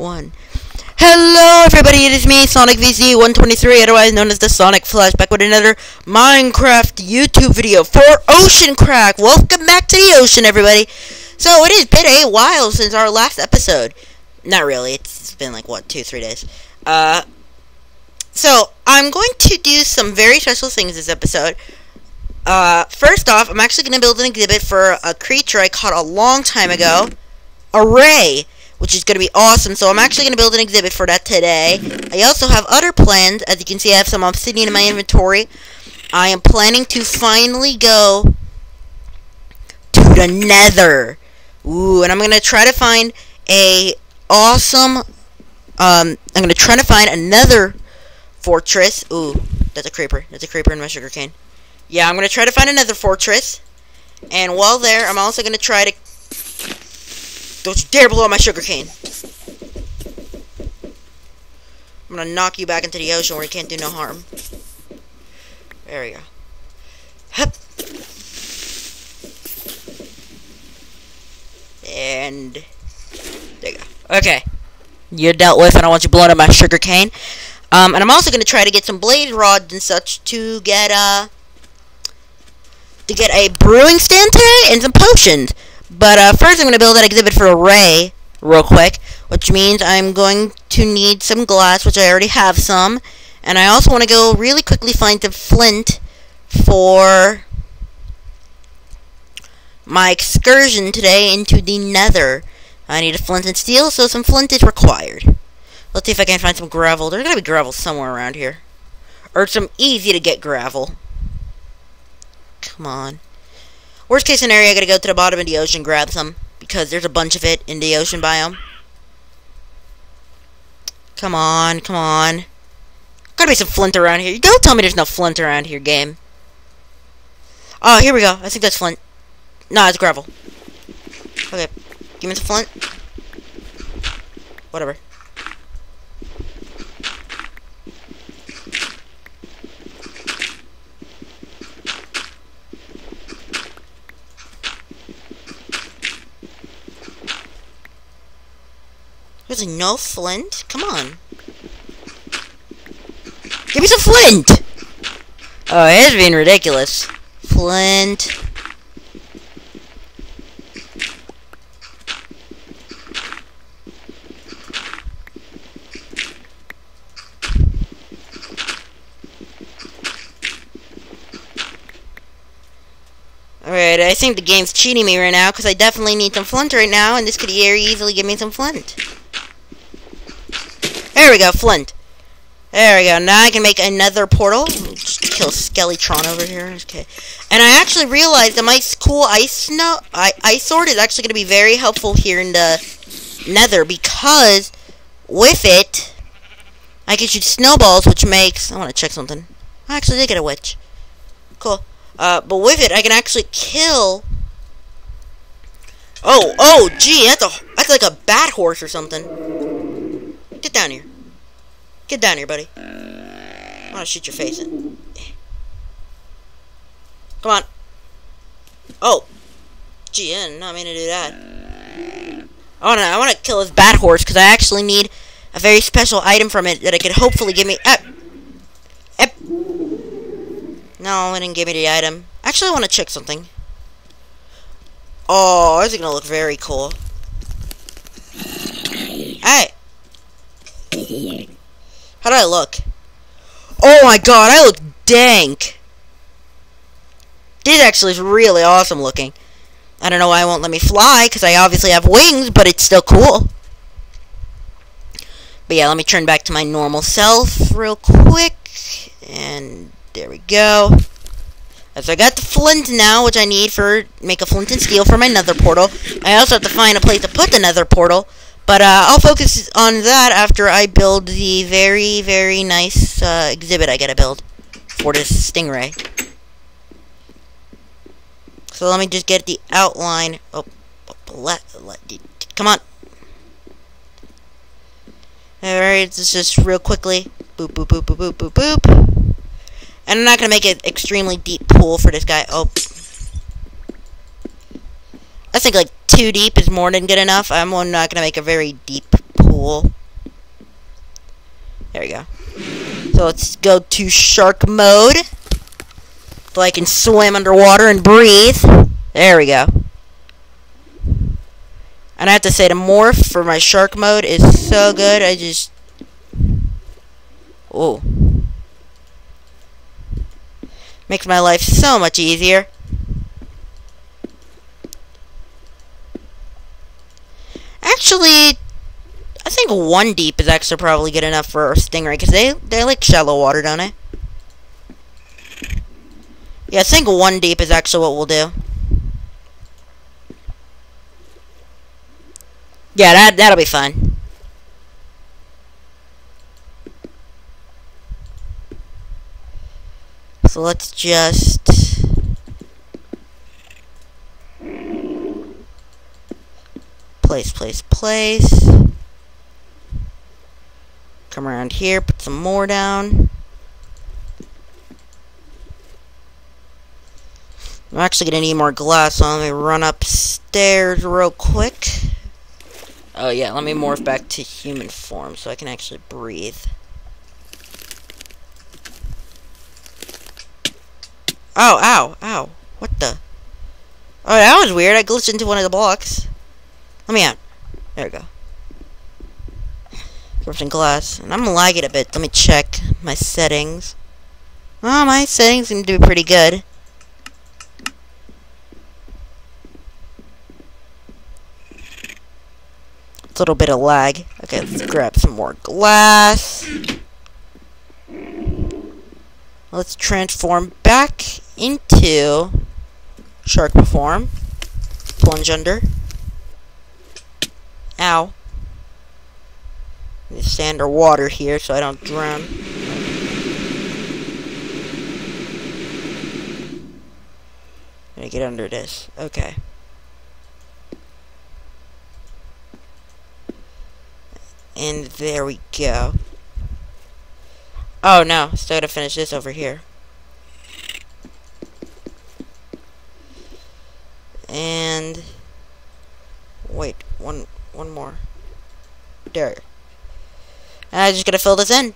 One. Hello everybody, it is me, SonicVZ123, otherwise known as the Sonic Flashback, with another Minecraft YouTube video for Ocean Crack. Welcome back to the ocean, everybody. So it has been a while since our last episode. Not really, it's been like, what, 2-3 days. So I'm going to do some very special things this episode. First off, I'm actually going to build an exhibit for a creature I caught a long time ago. A ray, which is going to be awesome, so I'm actually going to build an exhibit for that today. I also have other plans. As you can see, I have some obsidian in my inventory. I am planning to finally go to the Nether. Ooh, and I'm going to try to find a awesome, I'm going to try to find another fortress. Ooh, that's a creeper. That's a creeper in my sugarcane. Yeah, I'm going to try to find another fortress. And while there, I'm also going to try to... Don't you dare blow up my sugarcane. I'm going to knock you back into the ocean where you can't do no harm. There we go. Hup. And... there you go. Okay. You're dealt with, and I want you blowing up my sugarcane. And I'm also going to try to get some blade rods and such to get, a brewing stand today and some potions. But first I'm going to build that exhibit for a ray real quick, which means I'm going to need some glass, which I already have some. And I also want to go really quickly find some flint for my excursion today into the Nether. I need a flint and steel, so some flint is required. Let's see if I can find some gravel. There's got to be gravel somewhere around here. Or some easy to get gravel. Come on. Worst case scenario, I gotta go to the bottom of the ocean, grab some, because there's a bunch of it in the ocean biome. Come on, come on. Gotta be some flint around here. Don't tell me there's no flint around here, game. Oh, here we go. I think that's flint. No, it's gravel. Okay, give me some flint. Whatever. There's no flint? Come on. Give me some flint! Oh, it's being ridiculous. Flint. Alright, I think the game's cheating me right now, because I definitely need some flint right now, and this could very easily give me some flint. There we go, flint. There we go. Now I can make another portal. Just kill Skeletron over here. Okay. And I actually realized that my cool ice sword is actually going to be very helpful here in the Nether, because with it, I can shoot snowballs, which makes... I want to check something. I actually did get a witch. Cool. But with it, I can actually kill... Oh, gee, that's like a bat horse or something. Get down here. Get down here, buddy. I want to shoot your face in. Come on. Oh. Gee, I did not mean to do that. I want to kill this bat horse because I actually need a very special item from it that I could hopefully give me... No, it didn't give me the item. Actually, I want to check something. Oh, this is going to look very cool. Hey. How do I look? Oh my god, I look dank! This actually is really awesome looking. I don't know why it won't let me fly, because I obviously have wings, but it's still cool. But yeah, let me turn back to my normal self real quick. And there we go. So I got the flint now, which I need for... make a flint and steel for my nether portal. I also have to find a place to put the nether portal. But I'll focus on that after I build the very, very nice exhibit I gotta build for this stingray. So let me just get the outline. Oh, come on. Alright, let's just real quickly. Boop, boop, boop, boop, boop, boop, boop. And I'm not gonna make an extremely deep pool for this guy. Oh. I think like 2 deep is more than good enough. I'm not going to make a very deep pool. cool. There we go. So let's go to shark mode. So I can swim underwater and breathe. There we go. And I have to say, the morph for my shark mode is so good. I just... Ooh. Makes my life so much easier. Actually, I think one deep is actually probably good enough for a stingray, because they like shallow water, don't they? Yeah, I think one deep is actually what we'll do. Yeah, that'll be fun. So let's just... Place. Come around here, put some more down. I'm actually gonna need more glass, so let me run upstairs real quick. Oh yeah, let me morph back to human form so I can actually breathe. Oh, ow, ow. What the? Oh, that was weird. I glitched into one of the blocks. Let me out. There we go. Grab some glass. And I'm lagging a bit. Let me check my settings. Oh, my settings seem to be pretty good. It's a little bit of lag. Okay, let's grab some more glass. Let's transform back into shark form. Plunge under. Ow. Let me stay underwater here so I don't drown. I'm gonna get under this. Okay. And there we go. Oh no, still gotta finish this over here. And wait, one more. There. And I just gotta fill this in.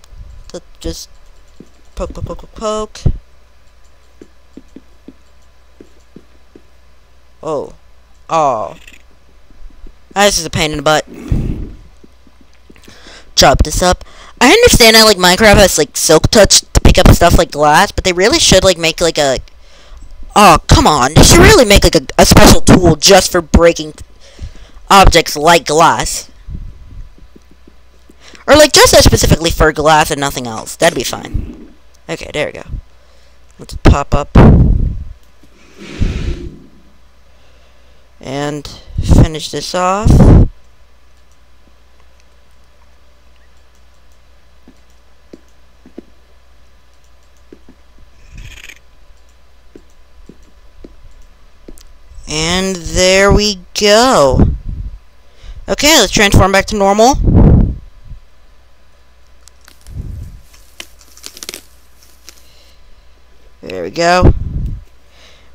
So just poke. Oh. This is a pain in the butt. Chop this up. I understand that, like, Minecraft has, like, silk touch to pick up stuff like glass, but they really should, like, make, like, a... Oh, come on. They should really make, like, a special tool just for breaking objects like glass. Or, like, just specifically for glass and nothing else. That'd be fine. Okay, there we go. Let's pop up. And finish this off. And there we go. Okay, let's transform back to normal. There we go.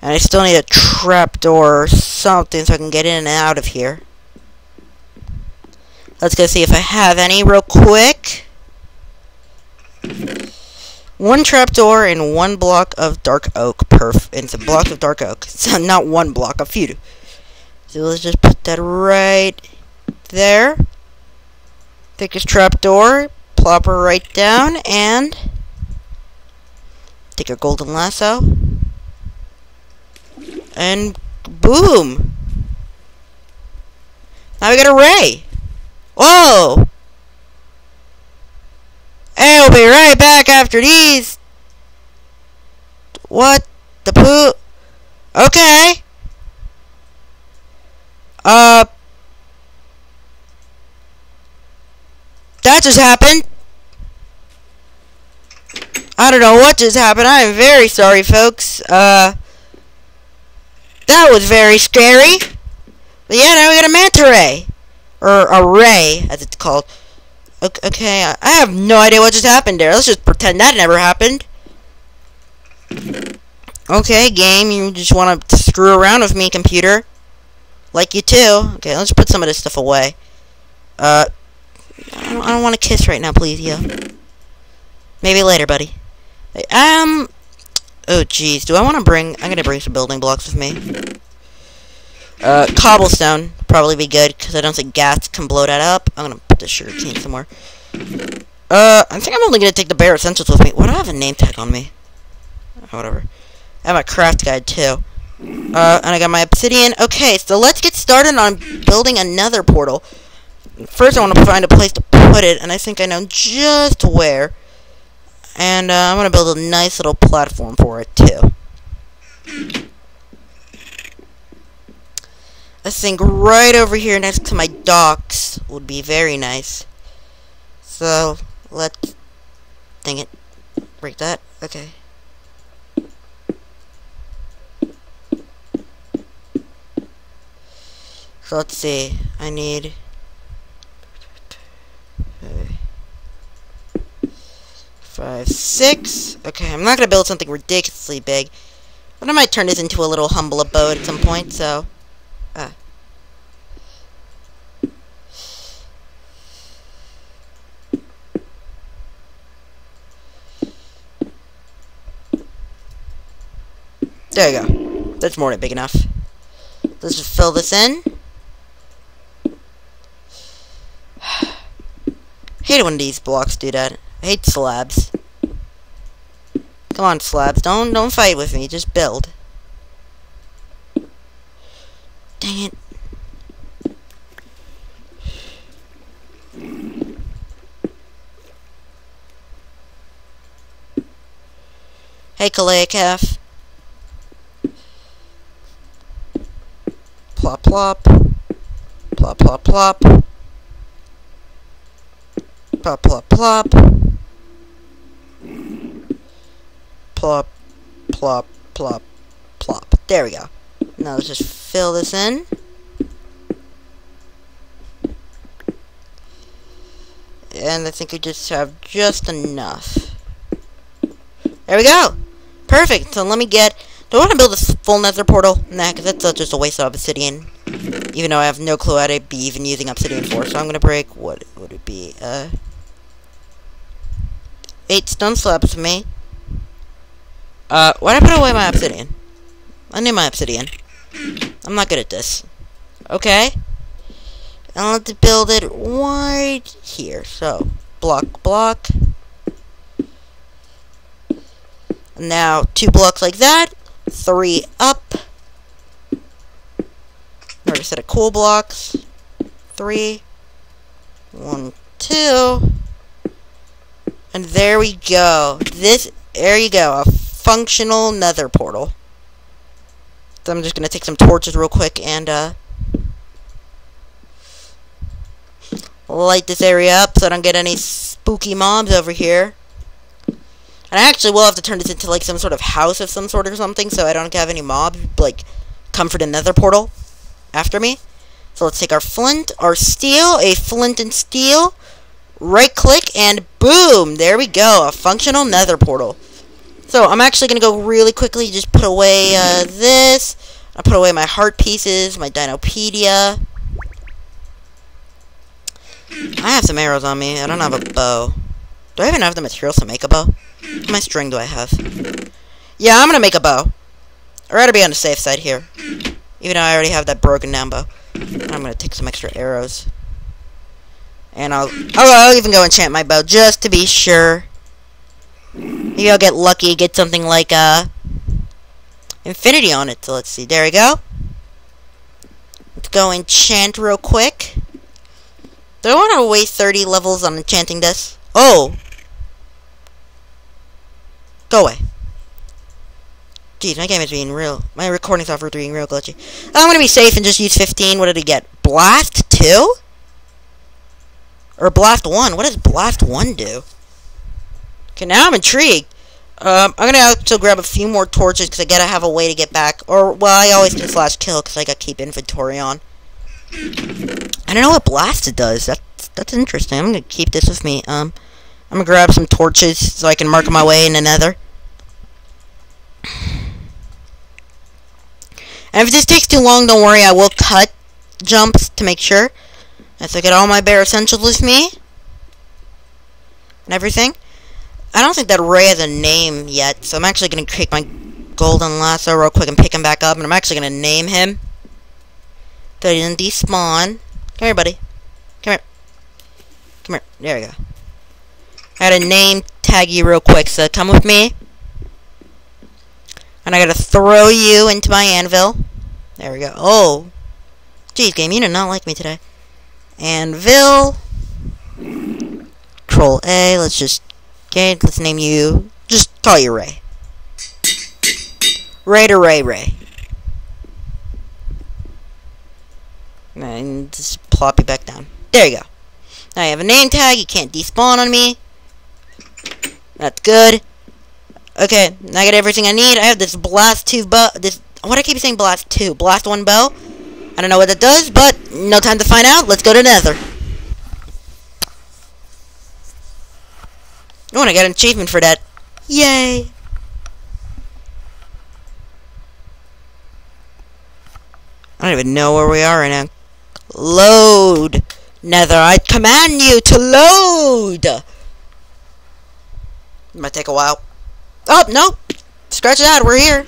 And I still need a trapdoor or something so I can get in and out of here. Let's go see if I have any real quick. One trapdoor and one block of dark oak. It's a block of dark oak. So not one block, a few. So let's just put that right there. Thickest trapdoor. Plop her right down and take your golden lasso. And boom! Now we got a ray. Whoa! Hey, we'll be right back after these. What the poo? Okay. That just happened. I don't know what just happened. I am very sorry, folks. That was very scary. But yeah, now we got a manta ray. Or a ray, as it's called. Okay, I have no idea what just happened there. Let's just pretend that never happened. Okay, game, you just want to screw around with me, computer. Like you too. Okay, let's put some of this stuff away. I don't want to kiss right now, please, yo. Maybe later, buddy. Oh, jeez. Do I want to bring... I'm going to bring some building blocks with me. Cobblestone. Probably be good, because I don't think gas can blow that up. I'm going to put this sugar cane somewhere. I think I'm only going to take the bare essentials with me. Why do I have a name tag on me? Oh, whatever. I have a craft guide, too. And I got my obsidian. Okay, so let's get started on building another portal. First, I want to find a place to put it, and I think I know just where. And I'm going to build a nice little platform for it, too. I think right over here next to my docks would be very nice. So, let's... Dang it. Break that. Okay. So, let's see. I need... Okay. 5, 6. Okay, I'm not gonna build something ridiculously big, but I might turn this into a little humble abode at some point. So, there you go. That's more than big enough. Let's just fill this in. I hate when these blocks do that. I hate slabs. Come on, slabs. Don't fight with me. Just build. Dang it. Hey, Kalea Calf. Plop, plop. Plop, plop, plop. Plop, plop, plop. Plop, plop, plop, plop. There we go. Now let's just fill this in. And I think we just have just enough. There we go. Perfect. So let me get... Do I want to build a full nether portal? Nah, because that's just a waste of obsidian. Even though I have no clue how to be even using obsidian for. So I'm going to break... What would it be? 8 stone slabs for me. Why did I put away my obsidian? I need my obsidian. I'm not good at this. Okay. And I'll have to build it right here. So, block, block. Now, 2 blocks like that. 3 up. We're a set of cool blocks. 3, 1, 2. And there we go. There you go, a functional nether portal. So I'm just gonna take some torches real quick and light this area up so I don't get any spooky mobs over here. And I actually will have to turn this into like some sort of house of some sort or something, so I don't have any mobs like come for the nether portal after me. So let's take our flint, our steel, a flint and steel. Right click and boom, there we go, a functional nether portal. So I'm actually gonna go really quickly, just put away this. I put away my heart pieces, my Dinopedia. I have some arrows on me. I don't have a bow. Do I even have the materials to make a bow? How much string do I have? Yeah, I'm gonna make a bow. I rather be on the safe side here, even though I already have that broken down bow. I'm gonna take some extra arrows. And I'll even go enchant my bow just to be sure. Maybe I'll get lucky, get something like infinity on it. So let's see. There we go. Let's go enchant real quick. Do I want to waste 30 levels on enchanting this? Oh, go away. Jeez, my game is being real. My recording software is being real glitchy. I'm gonna be safe and just use 15. What did I get? Blast 2. Or Blast 1. What does Blast 1 do? Okay, now I'm intrigued. I'm going to grab a few more torches because I got to have a way to get back. Or, well, I always do slash kill because I got to keep inventory on. I don't know what Blasted does. That's interesting. I'm going to keep this with me. I'm going to grab some torches so I can mark my way in the nether. And if this takes too long, don't worry. I will cut jumps to make sure. As I get all my bare essentials with me, and everything. I don't think that Ray has a name yet, so I'm actually going to take my golden lasso real quick and pick him back up, and I'm actually going to name him. That he didn't despawn. Come here, buddy. Come here. Come here. There we go. I gotta name tag you real quick, so come with me. And I gotta throw you into my anvil. There we go. Oh. Jeez, game, you did not like me today. Anvil. Control A. Let's just... Okay, let's name you... Just call you Ray. Ray to Ray Ray. And just plop you back down. There you go. Now you have a name tag. You can't despawn on me. That's good. Okay, now I got everything I need. I have this blast 2 bow. This, what I keep saying, blast 2, blast 1 bow. I don't know what that does, but no time to find out. Let's go to Nether. Oh, and I got an achievement for that. Yay! I don't even know where we are right now. Load, Nether. I command you to load. It might take a while. Oh, no. Scratch it out. We're here.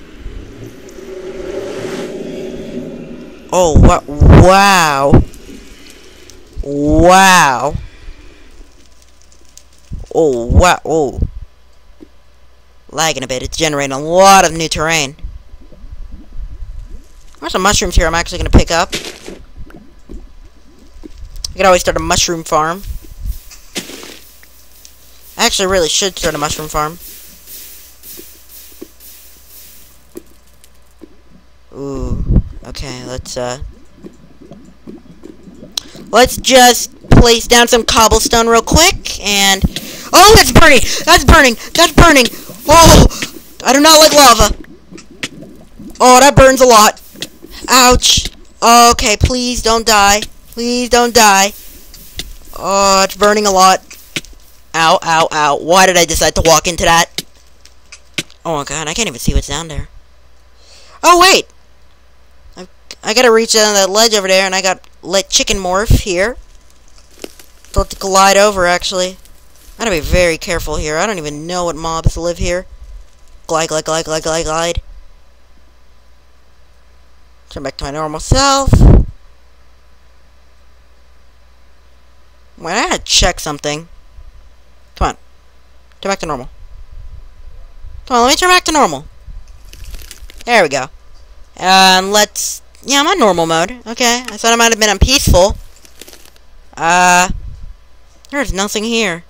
Oh, what? Wow. Wow. Oh, wow. Oh. Lagging a bit. It's generating a lot of new terrain. There's some mushrooms here I'm actually going to pick up. I could always start a mushroom farm. I actually really should start a mushroom farm. Ooh. Okay, let's just place down some cobblestone real quick, and... Oh, that's burning! That's burning! That's burning! Oh! I do not like lava. Oh, that burns a lot. Ouch. Okay, please don't die. Please don't die. Oh, it's burning a lot. Ow, ow, ow. Why did I decide to walk into that? Oh my god, I can't even see what's down there. Oh, wait. I gotta reach down that ledge over there, and I got let chicken morph here. Don't have to glide over, actually. I gotta be very careful here. I don't even know what mobs live here. Glide, glide, glide, glide, glide, glide. Turn back to my normal self. Wait, I gotta check something. Come on. Turn back to normal. Come on, let me turn back to normal. There we go. And let's... Yeah, I'm on normal mode. Okay, I thought I might have been on peaceful. There's nothing here.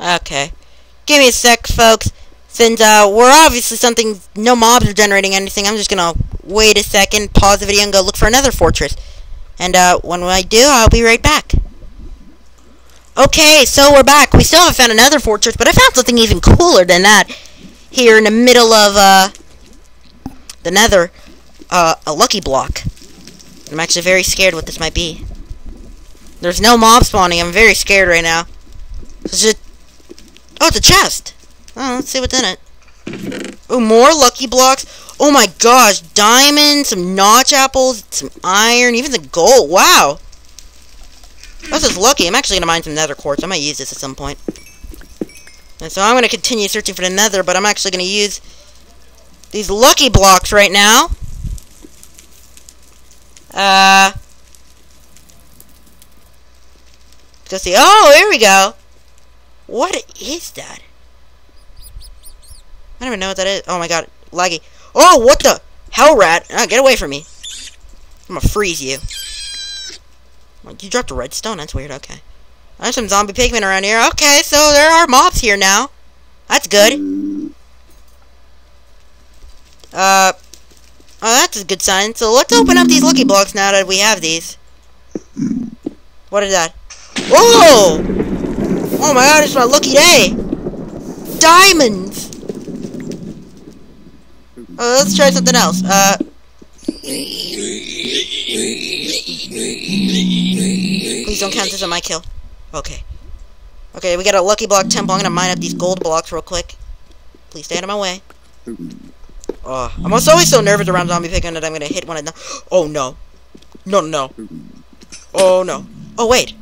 Okay. Give me a sec, folks. Since, we're obviously something, no mobs are generating anything, I'm just gonna wait a second, pause the video, and go look for another fortress. And, when I do, I'll be right back. Okay, so we're back. We still haven't found another fortress, but I found something even cooler than that here in the middle of, the Nether. A lucky block. I'm actually very scared what this might be. There's no mob spawning. I'm very scared right now. It's just... Oh, it's a chest! Oh, let's see what's in it. Oh, more lucky blocks. Oh my gosh, diamonds, some notch apples, some iron, even the gold. Wow. This is lucky. I'm actually going to mine some nether quartz. I might use this at some point. And so I'm going to continue searching for the nether, but I'm actually going to use these lucky blocks right now. Let's go see. Oh, here we go. What is that? I don't even know what that is. Oh my god, laggy. Oh, what the? Hell rat. Ah, get away from me. I'm gonna freeze you. You dropped a redstone? That's weird, okay. There's some zombie pigmen around here. Okay, so there are mobs here now. That's good. Oh, that's a good sign. So let's open up these lucky blocks now that we have these. What is that? Whoa! Oh my god, it's my lucky day! Diamonds! Let's try something else. Please don't count this on my kill. Okay. Okay, we got a lucky block temple. I'm gonna mine up these gold blocks real quick. Please stay out of my way. Oh, I'm always so nervous around zombie pigmen that I'm gonna hit one of them. Oh no. No, no. Oh no. Oh wait.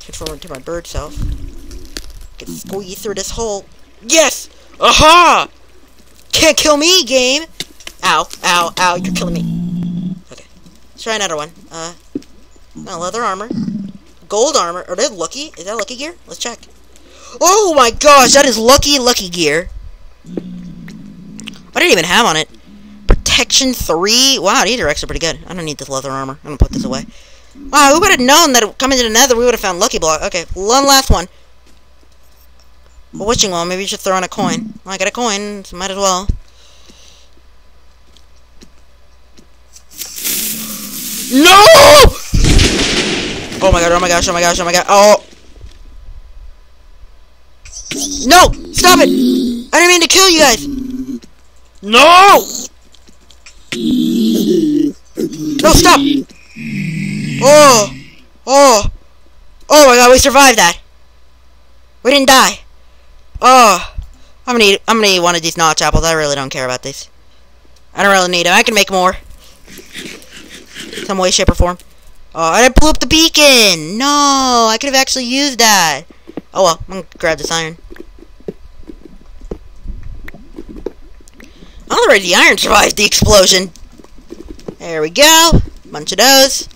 Transform into my bird self. I can squeeze through this hole. Yes! Aha! Can't kill me, game! Ow, ow, ow, you're killing me. Okay. Let's try another one. Leather armor. Gold armor. Are they lucky? Is that lucky gear? Let's check. Oh my gosh, that is lucky gear. I didn't even have on it. Protection 3. Wow, these are actually pretty good. I don't need this leather armor. I'm gonna put this away. Wow, we would have known that coming to the nether, we would have found lucky block. Okay, one last one. A witching well, maybe you should throw in a coin. Well, I got a coin, so might as well. No! Oh my god, oh my gosh, oh my gosh, oh my god. Oh! No! Stop it! I didn't mean to kill you guys! No! No, stop! Oh! Oh! Oh my god, we survived that! We didn't die! Oh! I'm gonna eat one of these notch apples. I really don't care about these. I don't really need them. I can make more. Some way, shape, or form. Oh, I blew up the beacon! No! I could have actually used that! Oh well, I'm gonna grab this iron. Alright, the iron survived the explosion! There we go! Bunch of those.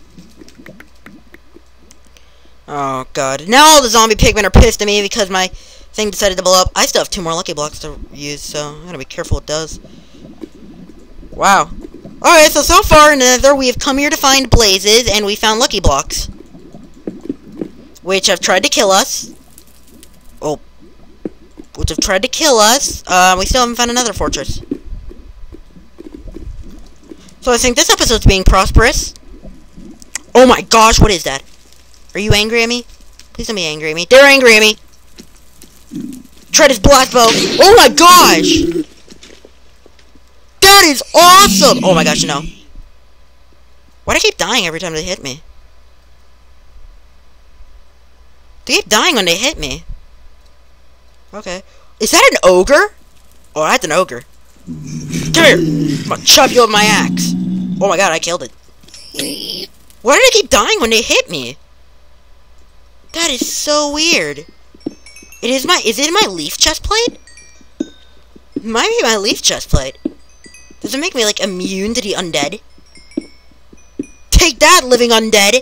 Oh god. Now all the zombie pigmen are pissed at me because my thing decided to blow up. I still have 2 more lucky blocks to use, so I'm gonna be careful with those. Wow. Alright, so far in the nether, we have come here to find blazes, and we found lucky blocks. Which have tried to kill us. Oh. Which have tried to kill us. We still haven't found another fortress. So I think this episode's being prosperous. Oh my gosh, what is that? Are you angry at me? Please don't be angry at me. They're angry at me! Try this black bow. Oh my gosh! That is awesome! Oh my gosh, no. Why do I keep dying every time they hit me? They keep dying when they hit me. Okay. Is that an ogre? Oh, that's an ogre. Come here! I'm gonna chop you with my axe. Oh my god, I killed it. Why do they keep dying when they hit me? That is so weird. Is it my leaf chest plate? It might be my leaf chest plate. Does it make me, like, immune to the undead? Take that, living undead!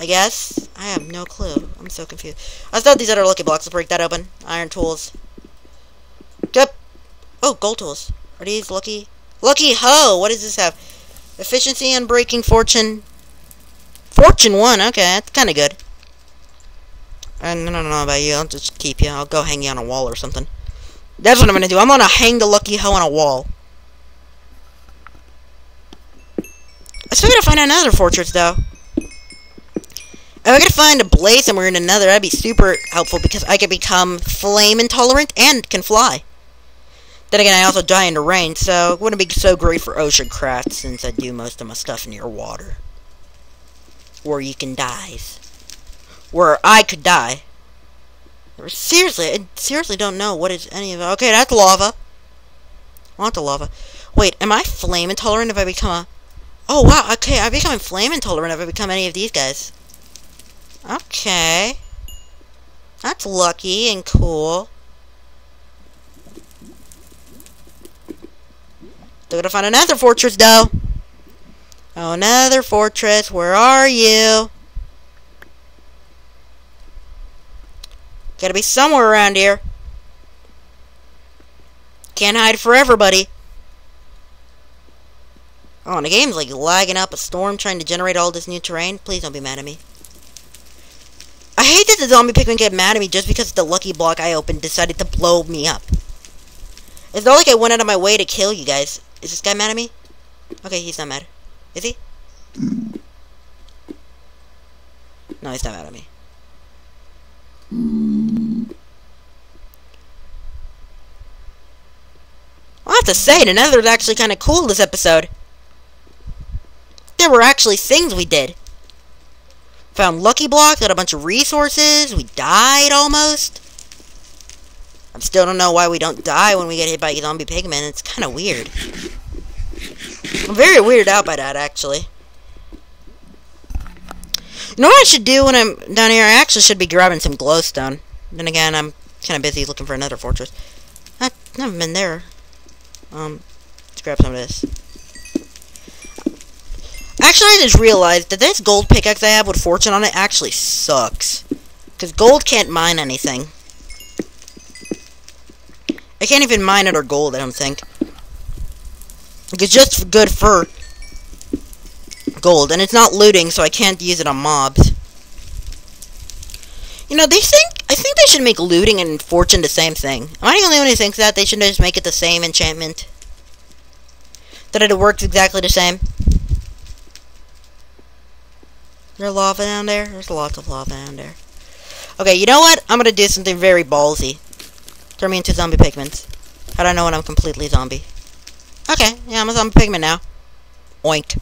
I guess. I have no clue. I'm so confused. I thought these other lucky blocks would break that open. Iron tools. Yep. Oh, gold tools. Are these lucky? Lucky hoe! What does this have? Efficiency, unbreaking, fortune. Fortune 1, okay, that's kinda good. I don't know about you, I'll just keep you. I'll go hang you on a wall or something. That's what I'm gonna do. I'm gonna hang the lucky hoe on a wall. I still gotta find another fortress, though. If I could find a blaze somewhere in another, that'd be super helpful because I could become flame intolerant and can fly. Then again, I also die in the rain, so it wouldn't be so great for Ocean Craft since I do most of my stuff near water. Where you can die. Where I could die. Seriously, I seriously don't know what is any of it. Okay, that's lava. I want the lava. Wait, am I flame intolerant if I become a... Oh, wow, okay, I become flame intolerant if I become any of these guys. Okay. That's lucky and cool. Still gotta find another fortress, though. Oh, another fortress. Where are you? Gotta be somewhere around here. Can't hide forever, buddy. Oh, and the game's like lagging up a storm trying to generate all this new terrain. Please don't be mad at me. I hate that the zombie Pikmin get mad at me just because the lucky block I opened decided to blow me up. It's not like I went out of my way to kill you guys. Is this guy mad at me? Okay, he's not mad. Is he? No, he's not mad at me. I'll have to say, the nether's actually kind of cool this episode. There were actually things we did. Found lucky blocks, got a bunch of resources, we died almost. I still don't know why we don't die when we get hit by zombie pigmen, it's kind of weird. I'm very weirded out by that, actually. You know what I should do when I'm down here? I actually should be grabbing some glowstone. Then again, I'm kind of busy looking for another fortress. I've never been there. Let's grab some of this. Actually, I just realized that this gold pickaxe I have with fortune on it actually sucks. Because gold can't mine anything. I can't even mine it or gold, I don't think. It's just good for gold, and it's not looting, so I can't use it on mobs. You know, I think they should make looting and fortune the same thing. Am I the only one who thinks that? They should just make it the same enchantment. That it works exactly the same. Is there lava down there? There's lots of lava down there. Okay, you know what? I'm gonna do something very ballsy. Turn me into zombie pigments. How do I know when I'm completely zombie? Okay, yeah, I'm a zombie pigment now. Oink.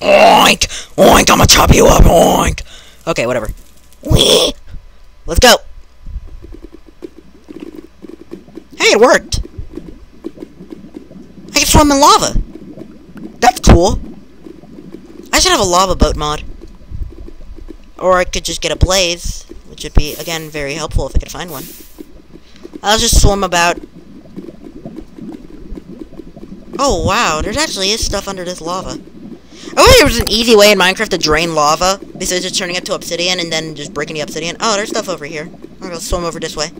Oink! Oink, I'm gonna chop you up, oink! Okay, whatever. Whee! Let's go! Hey, it worked! I can swim in lava! That's cool! I should have a lava boat mod. Or I could just get a blaze, which would be, again, very helpful if I could find one. I'll just swim about. Oh, wow, there actually is stuff under this lava. I wish there was an easy way in Minecraft to drain lava, besides just turning up to obsidian and then just breaking the obsidian. Oh, there's stuff over here. I'm gonna swim over this way.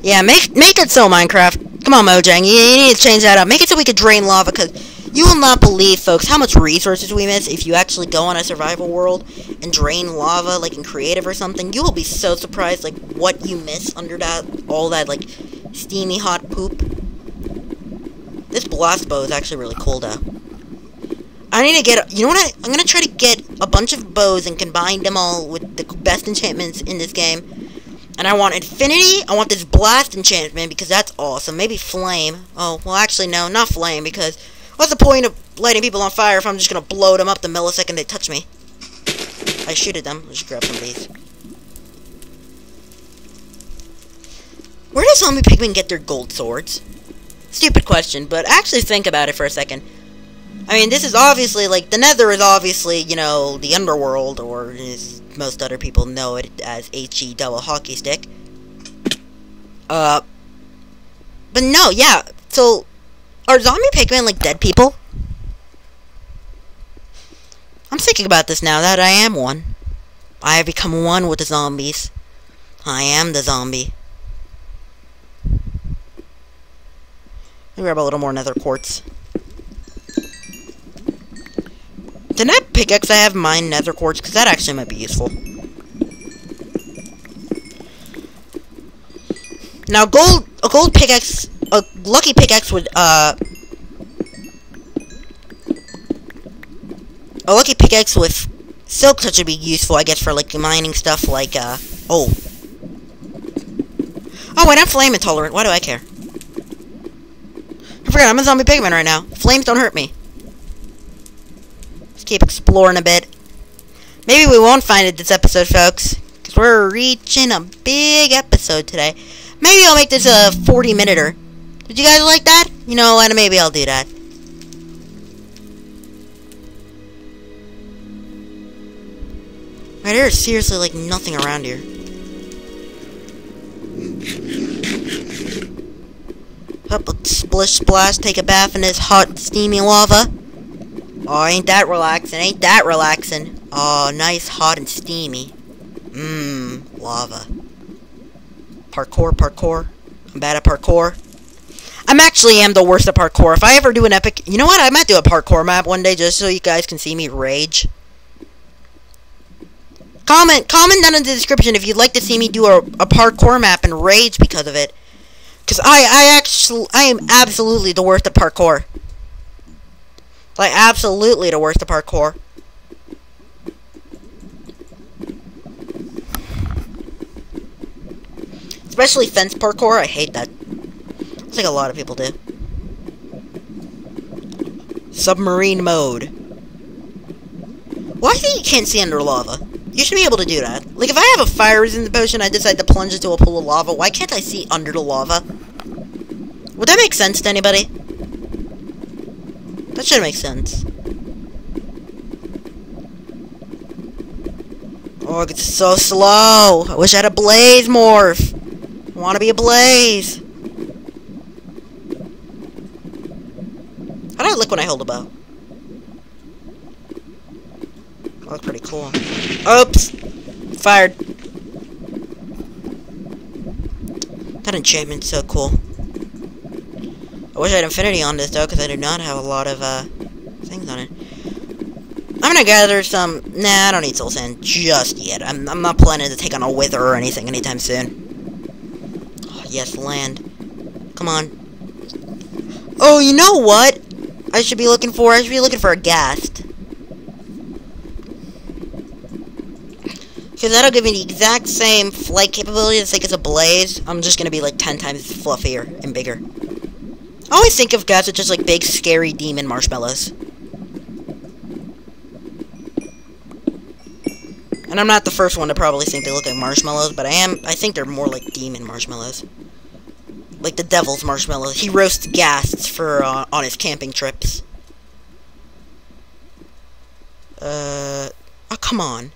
Yeah, make it so, Minecraft. Come on, Mojang, you need to change that up. Make it so we could drain lava, because you will not believe, folks, how much resources we miss if you actually go on a survival world and drain lava, like in creative or something. You will be so surprised, like, what you miss under that, all that, like, steamy hot poop. This blast bow is actually really cool, though. I need to get, you know what, I'm gonna try to get a bunch of bows and combine them all with the best enchantments in this game. And I want infinity, I want this blast enchantment, because that's awesome. Maybe flame. Oh, well, actually, no, not flame, because what's the point of lighting people on fire if I'm just gonna blow them up the millisecond they touch me? I shoot at them. Let's just grab some of these. Where does zombie pigmen get their gold swords? Stupid question, but actually think about it for a second. I mean, this is obviously, like, the Nether is obviously, you know, the underworld, or as most other people know it as HE double hockey stick. But no, yeah, so, are zombie pigmen, like, dead people? I'm thinking about this now that I am one. I have become one with the zombies. I am the zombie. Let me grab a little more nether quartz. Did that pickaxe I have mine nether quartz? Because that actually might be useful. Now, a gold pickaxe, a lucky pickaxe would, a lucky pickaxe with silk touch would be useful, I guess, for, like, mining stuff like, Oh, wait, I'm flame intolerant. Why do I care? I forgot, I'm a zombie pigman right now. Flames don't hurt me. Keep exploring a bit. Maybe we won't find it this episode, folks, because we're reaching a big episode today. Maybe I'll make this a 40-minuter. Did you guys like that? You know what? Maybe I'll do that. Right, there's seriously, like, nothing around here. Up, splish, splash, take a bath in this hot, steamy lava. Oh, ain't that relaxing, ain't that relaxing. Oh, nice, hot, and steamy. Mmm, lava. Parkour, parkour. I'm bad at parkour. I'm actually am the worst at parkour. If I ever do an epic... You know what? I might do a parkour map one day just so you guys can see me rage. Comment down in the description if you'd like to see me do a parkour map and rage because of it. Because I am absolutely the worst at parkour. Like, absolutely the worst of parkour. Especially fence parkour, I hate that. It's like a lot of people do. Submarine mode. Why do you think you can't see under lava? You should be able to do that. Like, if I have a fire resistant potion, I decide to plunge into a pool of lava, why can't I see under the lava? Would that make sense to anybody? That should make sense. Oh, it's so slow. I wish I had a blaze morph. I want to be a blaze. How do I look when I hold a bow? I look pretty cool. Oops! Fired. That enchantment's so cool. I wish I had infinity on this, though, because I do not have a lot of, things on it. I'm gonna gather some... Nah, I don't need soul sand just yet. I'm not planning to take on a wither or anything anytime soon. Oh, yes, land. Come on. Oh, you know what? I should be looking for a ghast. Because that'll give me the exact same flight capability as, like, as a blaze. I'm just gonna be, like, 10 times fluffier and bigger. I always think of ghasts as just, like, big, scary demon marshmallows. And I'm not the first one to probably think they look like marshmallows, but I think they're more like demon marshmallows. Like the devil's marshmallows. He roasts ghasts for, on his camping trips. Oh, come on.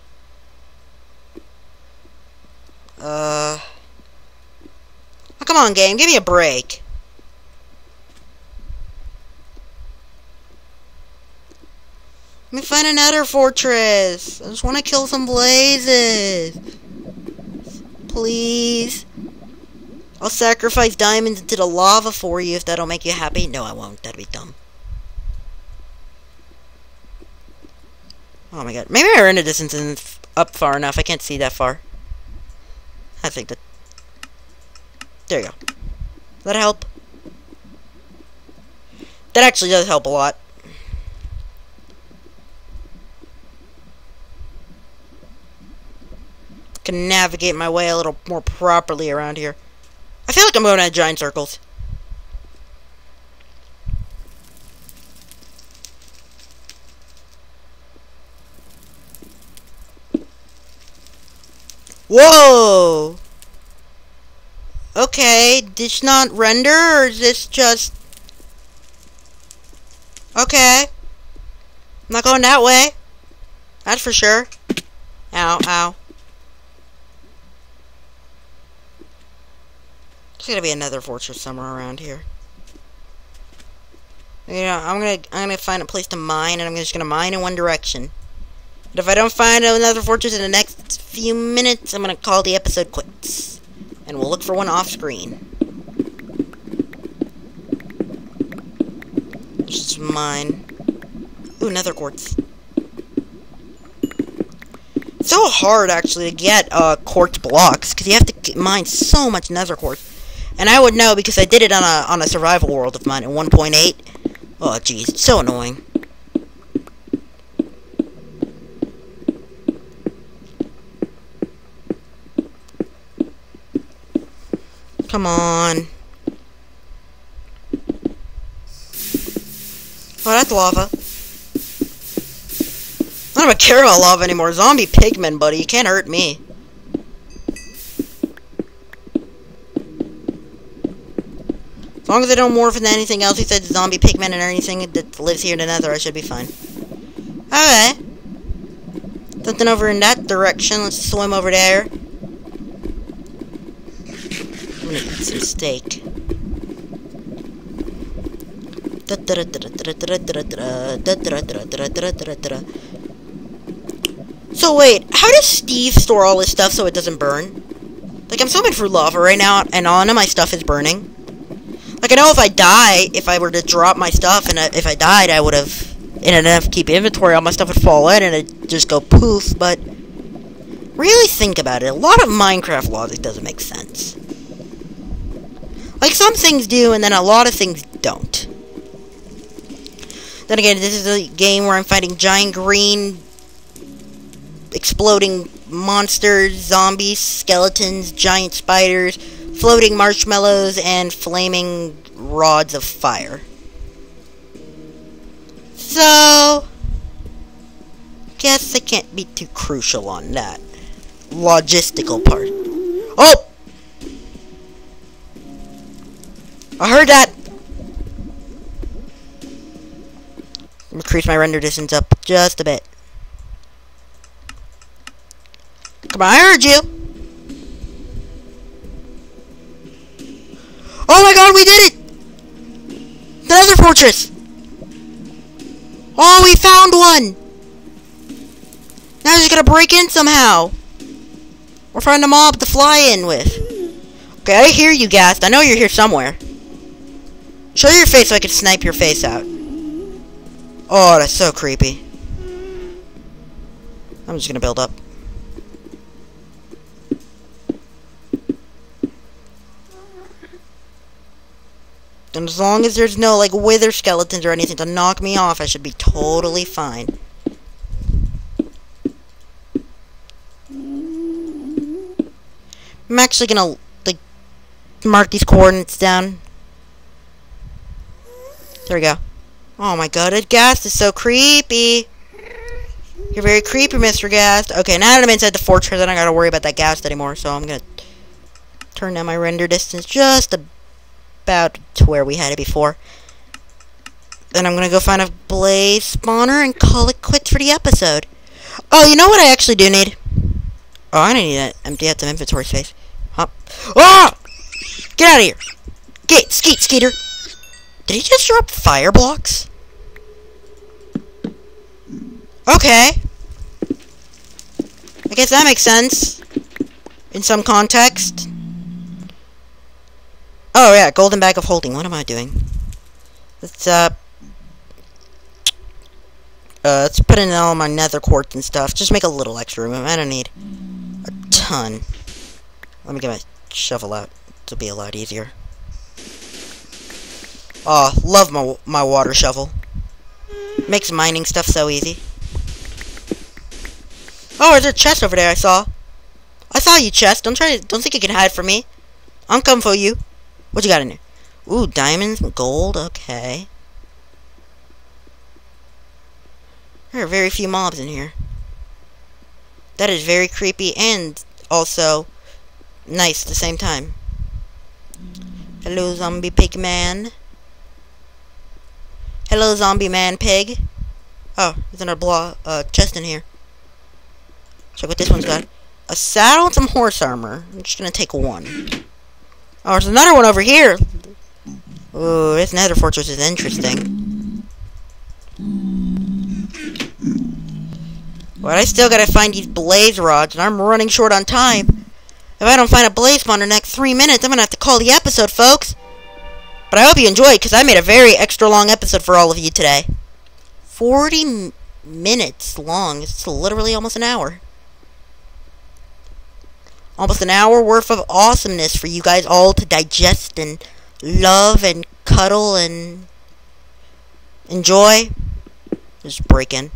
Oh, come on, game, give me a break. Let me find another fortress. I just want to kill some blazes. Please. I'll sacrifice diamonds into the lava for you if that'll make you happy. No, I won't. That'd be dumb. Oh my god. Maybe I ran the distance in up far enough. I can't see that far. I think that... There you go. That'll help. That actually does help a lot. Can navigate my way a little more properly around here. I feel like I'm going out of giant circles. Whoa! Okay, did this not render, or is this just... Okay. I'm not going that way. That's for sure. Ow, ow. There's gotta be another fortress somewhere around here. You know, I'm gonna find a place to mine, and I'm just gonna mine in one direction. But if I don't find another fortress in the next few minutes, I'm gonna call the episode quits, and we'll look for one off screen. Just mine. Ooh, nether quartz. It's so hard actually to get quartz blocks because you have to mine so much nether quartz. And I would know because I did it on a survival world of mine at 1.8. Oh, jeez, it's so annoying. Come on. Oh, that's lava. I don't even care about lava anymore. Zombie pigmen, buddy. You can't hurt me. As long as I don't morph into anything else besides zombie pigmen and anything that lives here in the nether, I should be fine. Okay. Something over in that direction. Let's swim over there. I'm gonna eat some steak. So wait, how does Steve store all his stuff so it doesn't burn? Like, I'm swimming through lava right now, and all of my stuff is burning. Like, I know if I die, if I were to drop my stuff, and if I died, I would have... And I'd have to keep inventory, all my stuff would fall in, and it'd just go poof, but... Really think about it. A lot of Minecraft logic doesn't make sense. Like, some things do, and then a lot of things don't. Then again, this is a game where I'm fighting giant green... Exploding monsters, zombies, skeletons, giant spiders... Floating marshmallows and flaming rods of fire. So, guess I can't be too crucial on that logistical part. Oh! I heard that! Increase my render distance up just a bit. Come on, I heard you. Oh my god, we did it! Another fortress! Oh, we found one! Now we're just gonna break in somehow. We're finding a mob to fly in with. Okay, I hear you, Ghast. I know you're here somewhere. Show your face so I can snipe your face out. Oh, that's so creepy. I'm just gonna build up. And as long as there's no, like, wither skeletons or anything to knock me off, I should be totally fine. I'm actually gonna, like, mark these coordinates down. There we go. Oh my god, that Ghast is so creepy. You're very creepy, Mr. Ghast. Okay, now that I'm inside the fortress, I don't gotta worry about that Ghast anymore, so I'm gonna turn down my render distance just about to where we had it before. Then I'm gonna go find a blaze spawner and call it quits for the episode. Oh, you know what I actually do need? Oh, I need to empty out some inventory space. Hop. Oh! Get out of here! Get, skeet, skeeter! Did he just drop fire blocks? Okay. I guess that makes sense. In some context. Oh yeah, golden bag of holding. What am I doing? Let's put in all my nether quartz and stuff. Just make a little extra room. I don't need a ton. Let me get my shovel out. It'll be a lot easier. Aw, oh, love my water shovel. Makes mining stuff so easy. Oh, there's a chest over there. I saw you, chest. Don't think you can hide from me. I'm coming for you. What you got in there? Ooh, diamonds and gold, okay. There are very few mobs in here. That is very creepy and also nice at the same time. Hello, zombie pig man. Hello, zombie man pig. Oh, there's another chest in here. Check what this one's got. A saddle and some horse armor. I'm just gonna take one. Oh, there's another one over here! Ooh, this nether fortress is interesting. But I still gotta find these blaze rods, and I'm running short on time. If I don't find a blaze spawner in the next 3 minutes, I'm gonna have to call the episode, folks! But I hope you enjoyed, because I made a very extra long episode for all of you today. 40 minutes long. It's literally almost an hour. Almost an hour worth of awesomeness for you guys all to digest and love and cuddle and enjoy. Just break in.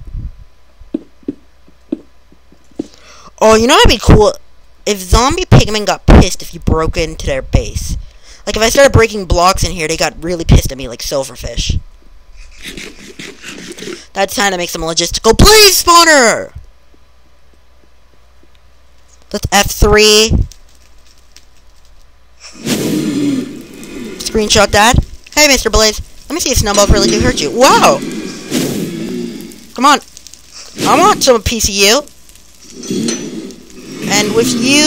Oh, you know what'd be cool? If zombie pigmen got pissed if you broke into their base. Like, if I started breaking blocks in here, they got really pissed at me like silverfish. That's time to make some logistical blaze spawner! That's F3. Screenshot that. Hey, Mr. Blaze. Let me see if snowballs really do hurt you. Wow! Come on. I want some piece of you. And with you,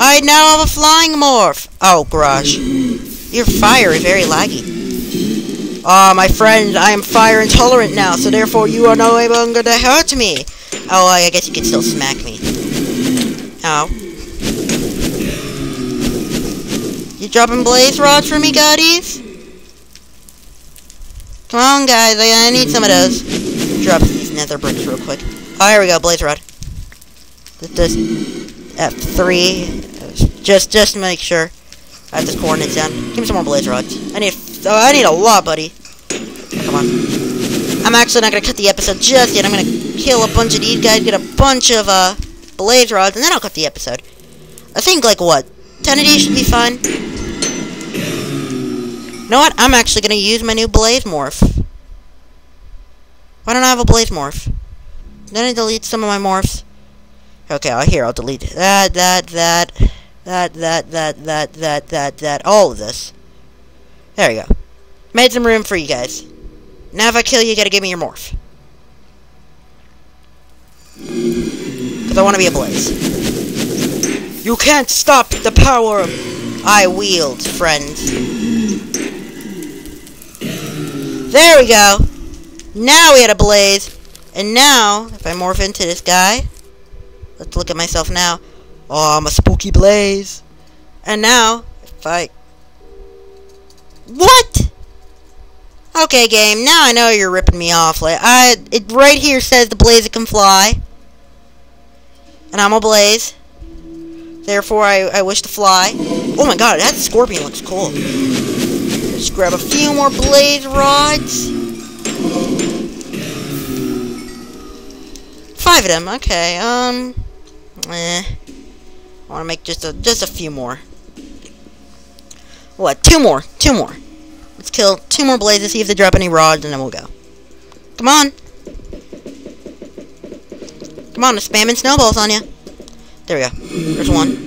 I now have a flying morph. Oh, gosh. Your fire is very laggy. Ah, my friend, I am fire intolerant now, so therefore you are no longer to hurt me. Oh, I guess you can still smack me. Ow. You dropping blaze rods for me, goddies? Come on, guys. I need some of those. Drop these nether bricks real quick. Oh, here we go. Blaze rod. This F3. Just to make sure I have this coordinates down. Give me some more blaze rods. I need a lot, buddy. Oh, come on. I'm actually not going to cut the episode just yet. I'm going to kill a bunch of these guys, get a bunch of, blaze rods, and then I'll cut the episode. I think, like, what? 10 of these should be fine. You know what? I'm actually gonna use my new blaze morph. Why don't I have a blaze morph? Then I delete some of my morphs. Okay, I'll delete that, all of this. There we go. Made some room for you guys. Now if I kill you, you gotta give me your morph. I want to be a blaze. You can't stop the power I wield, friend. There we go. Now we had a blaze. And now, if I morph into this guy, let's look at myself now. Oh, I'm a spooky blaze. And now, if I... What? Okay, game, now I know you're ripping me off. Like, it right here says the blaze can fly. And I'm a blaze. Therefore, I wish to fly. Oh my god, that scorpion looks cool. Let's grab a few more blaze rods. 5 of them, okay. I want to make just a few more. What? 2 more. Let's kill 2 more blazes, see if they drop any rods, and then we'll go. Come on. Come on, I'm spamming snowballs on you. There we go. There's one.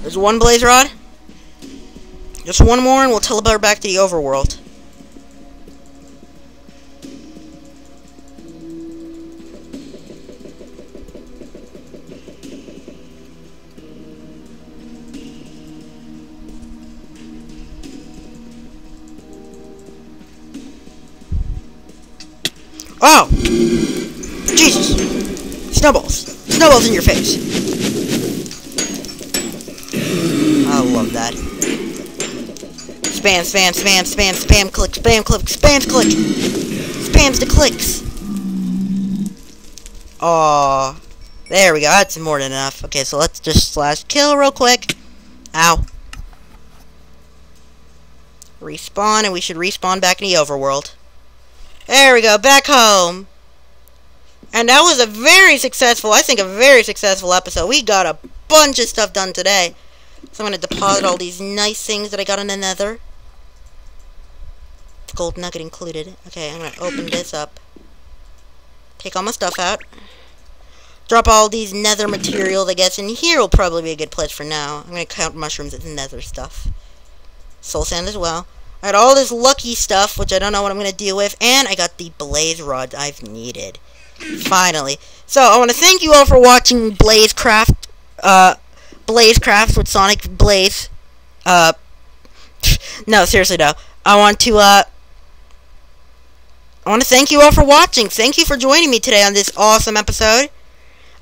There's one blaze rod. Just one more, and we'll teleport back to the overworld. Oh! Jesus! Snowballs! Snowballs in your face! I love that. Spam, spam, spam, spam, spam, click, spam, click, spam, click! Spams the clicks! Aww. There we go, that's more than enough. Okay, so let's just slash kill real quick. Ow. Respawn, and we should respawn back in the overworld. There we go, back home. And that was a very successful, I think a very successful episode. We got a bunch of stuff done today. So I'm going to deposit all these nice things that I got in the nether. Gold nugget included. Okay, I'm going to open this up. Take all my stuff out. Drop all these nether materials, I guess, and here will probably be a good place for now. I'm going to count mushrooms as nether stuff. Soul sand as well. I got all this lucky stuff, which I don't know what I'm going to deal with, and I got the blaze rods I've needed. Finally. So, I want to thank you all for watching Blazecraft with Sonic Blaze. No, seriously, no. I want to thank you all for watching. Thank you for joining me today on this awesome episode.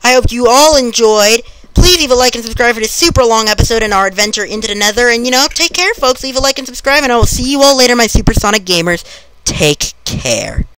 I hope you all enjoyed. Please leave a like and subscribe for this super long episode in our adventure into the nether. And, you know, take care, folks. Leave a like and subscribe, and I will see you all later, my supersonic gamers. Take care.